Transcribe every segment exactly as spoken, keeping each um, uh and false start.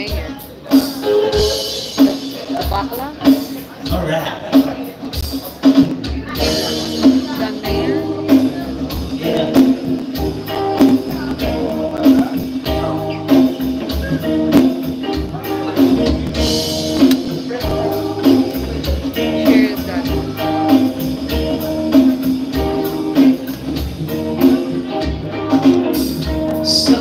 Mayer. The Bacala. All right. John Mayer. So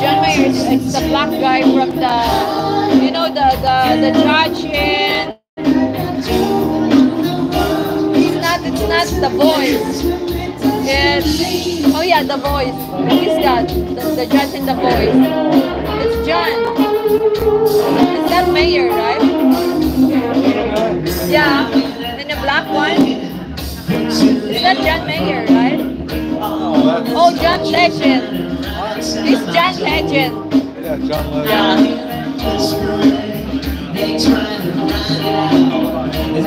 John Mayer, it's, it's the black guy from the, you know, the the, the judge, and he's not, it's not The Voice. It's, oh yeah, The Voice. Who is that? The, the judge in The Voice. It's John. It's John Mayer, right? Yeah, and the black one. It's not John Mayer, right? Oh, John Legend. It's John Legend. Yeah, John Legend. Yeah. So it's John Mayer.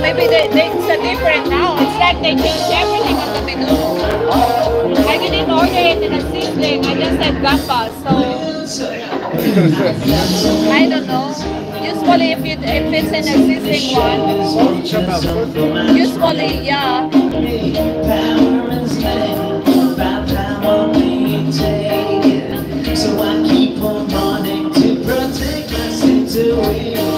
Maybe they, they, it's different now. It's like they changed everything at the menu. I didn't order it in a seasoning. I just had gambas. So I don't know. Usually, if, it, if it's in a seasoning one, usually, yeah. So I keep on running to protect my situation.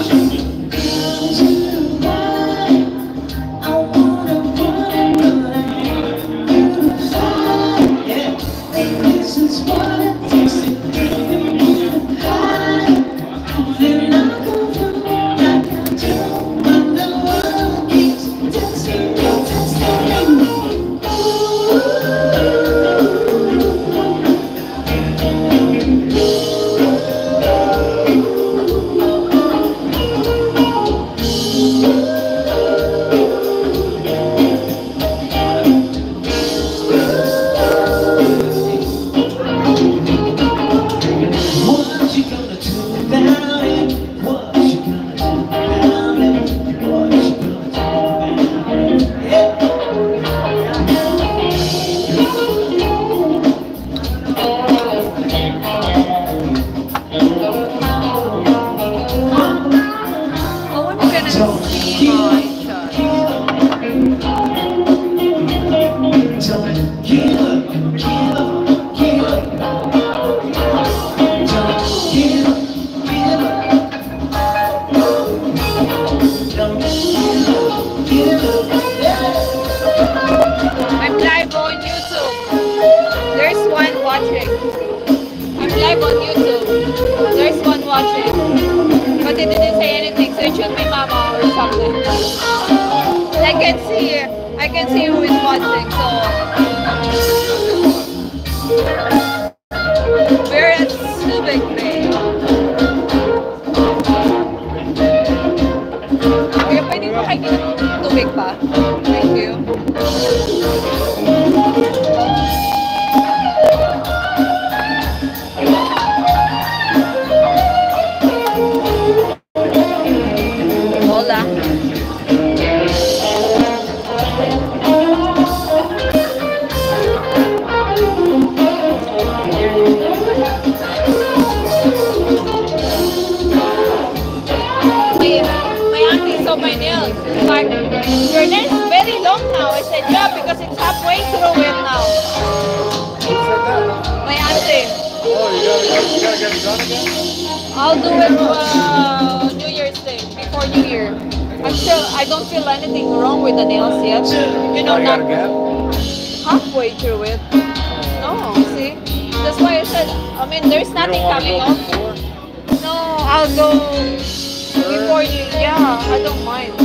But they didn't say anything, so it should be Mama or something. I can see, I can see who is watching. So we're at Subic Bay. Okay, pwede mo kayo tubig pa. Thank you. Hola. Mark, your name's very long now. I said, yeah, because it's halfway through it now. My auntie. Oh, you gotta, you gotta get it done again? I'll do it uh, New Year's Day, before New Year. I'm still, I don't feel anything wrong with the nails yet. You know, not halfway through it. No, see? That's why I said, I mean, there's nothing coming off. No, I'll go before you. Yeah, I don't mind.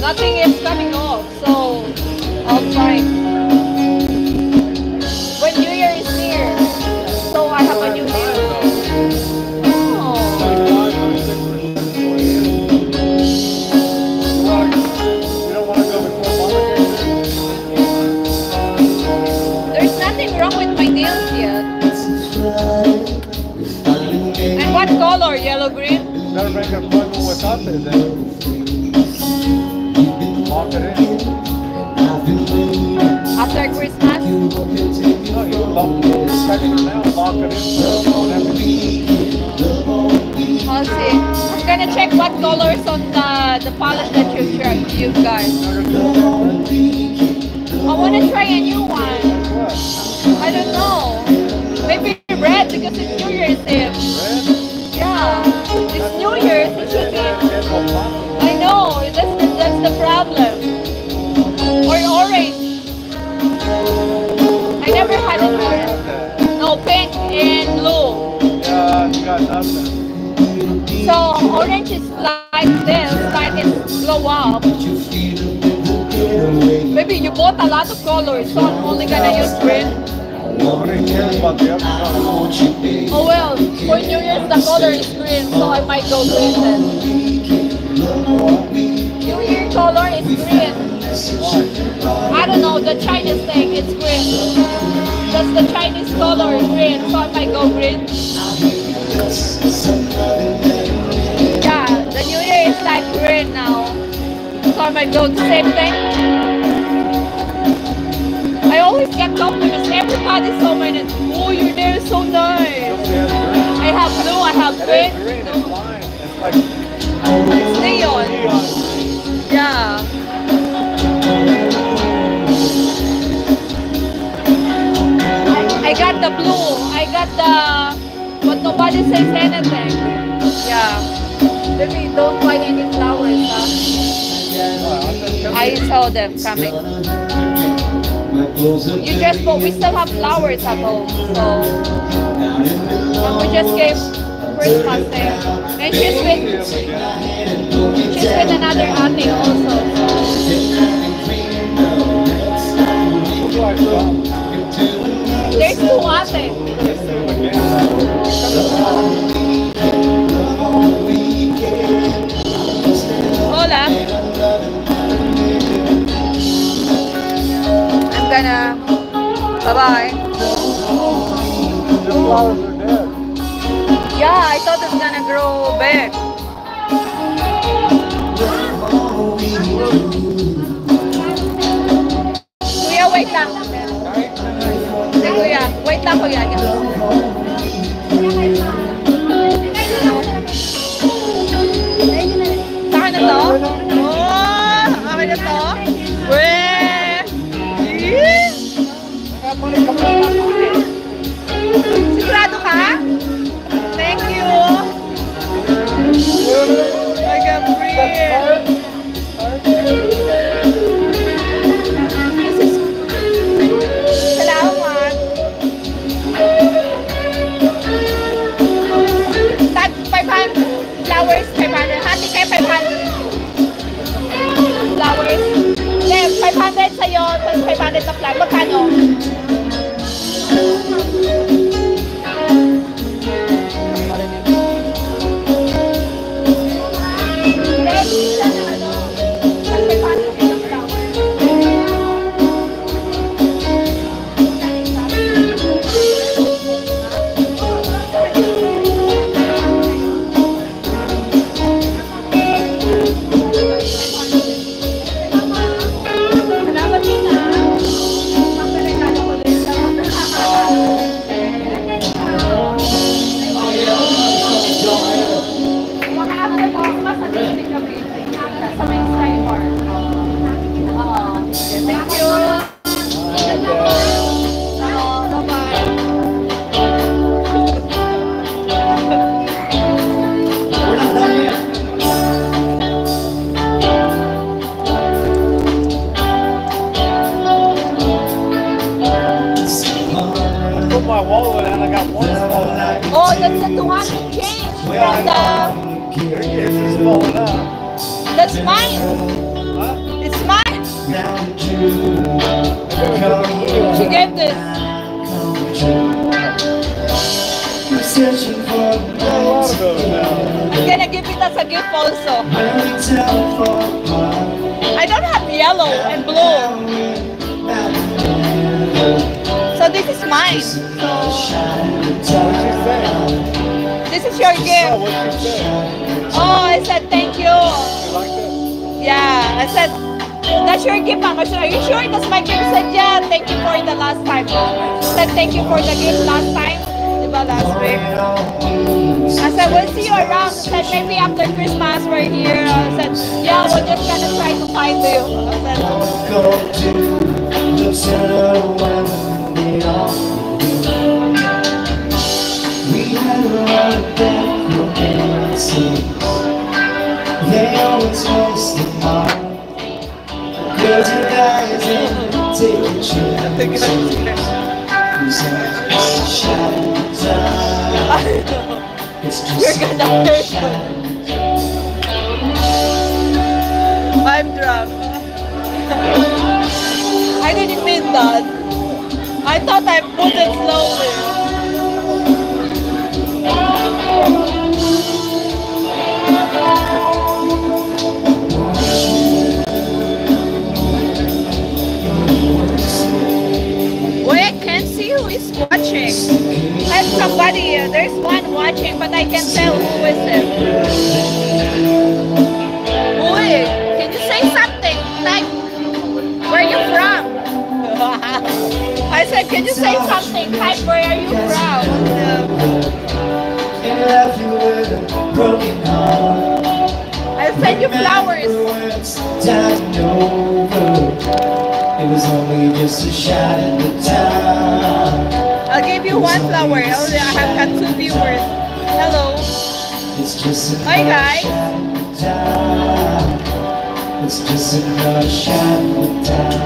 Nothing is coming off, so I'll try. When New Year is near, so I have a new deal. Oh. There's nothing wrong with my nails yet. And what color? Yellow, green? Better make an appointment with us and then lock it in. After Christmas? No, you lock it in. Second now, lock it in. I'll see. I'm gonna check what colors on the, the palette that you tried, you guys. I wanna try a new one. I don't know. Maybe red because it's New Year's Eve. It's New Year's, it should be. I know, that's the, that's the problem. Or orange. I never had an orange. No, pink and blue. Yeah, you got nothing. So, orange is like this, like it's blow up. Maybe you bought a lot of colors, so I'm only gonna use green. Oh well, for New Year's the color is green, so I might go green then. New Year color is green. I don't know, the Chinese thing, it's green. That's the Chinese color, green, so I might go green. Yeah, the New Year is like green now, so I might go the same thing. I always get compliments. Everybody so many. Oh, your nail is so nice. I have blue, I have green. It's neon. Yeah. I, I got the blue. I got the... But nobody says anything. Yeah. Maybe don't buy any flowers, huh? I saw them coming. You just, but we still have flowers at home, so and we just gave Christmas there, and she's with she's with another auntie also. So. There's two aunties. Hola. Bye-bye. Yeah, I thought it's gonna grow big. Kuya, wait lang. Hey, kuya, wait lang, kuya. Saan na to? Oh, okay na to? Wait. Sigurado ka? Thank you! I got free! Salamat! Tag five hundred flowers, five hundred. Hati kayo five hundred flowers. Then five hundred sa'yo, tapos five hundred na flowers. Magkano? Thank you. listen to us in James. From the... That's mine. It's mine. She gave this. I'm going to give it as a gift also. I don't have yellow and blue. So this is mine. This is your gift. Oh, I said thank you. Yeah, I said that's your gift, Mama. Are you sure it was my gift? I said yeah. Thank you for it the last time. I said thank you for the gift last time. Diba last week? I said we'll see you around. I said maybe after Christmas we're here. I said yeah, we're just gonna try to find you. I said. We had a lot of bad romances. They always waste the heart. Girls and guys never take a chance. We said it's a shallow time. It's just a shallow. I'm drunk. I didn't mean that. I thought I put it slowly. Wait, I can't see who is watching. I have somebody here. There's one watching, but I can't tell who is it. Wait, can you say something? Like, where are you from? I said, can you say something? Type, where are you from? I sent you flowers. It was only just a shot in the time. I'll give you one flower. I have got two viewers. Hello. Hi guys. It's just another shot in the time.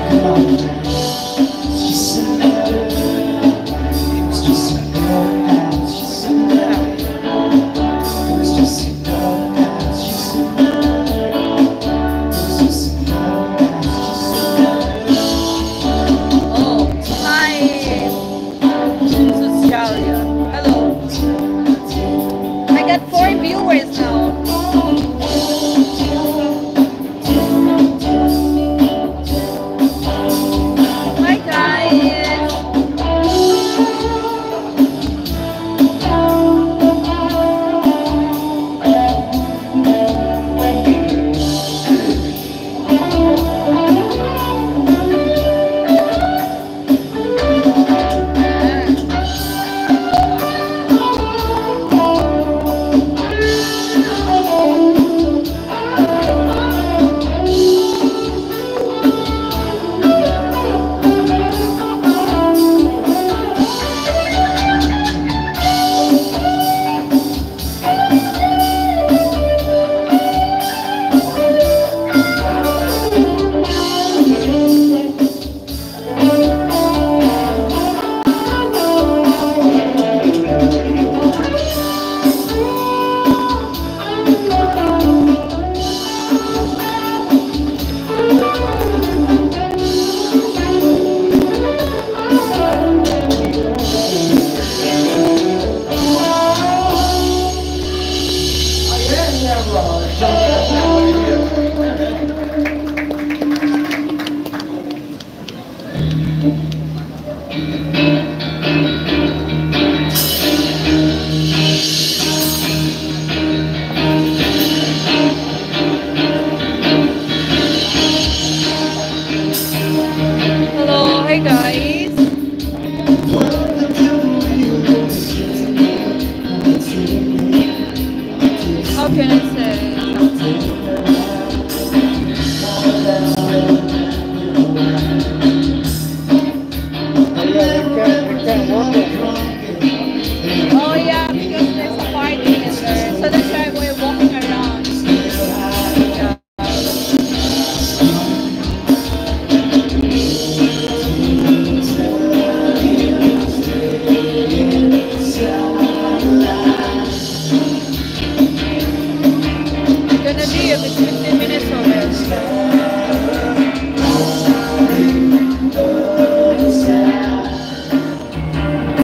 Hello, hi guys.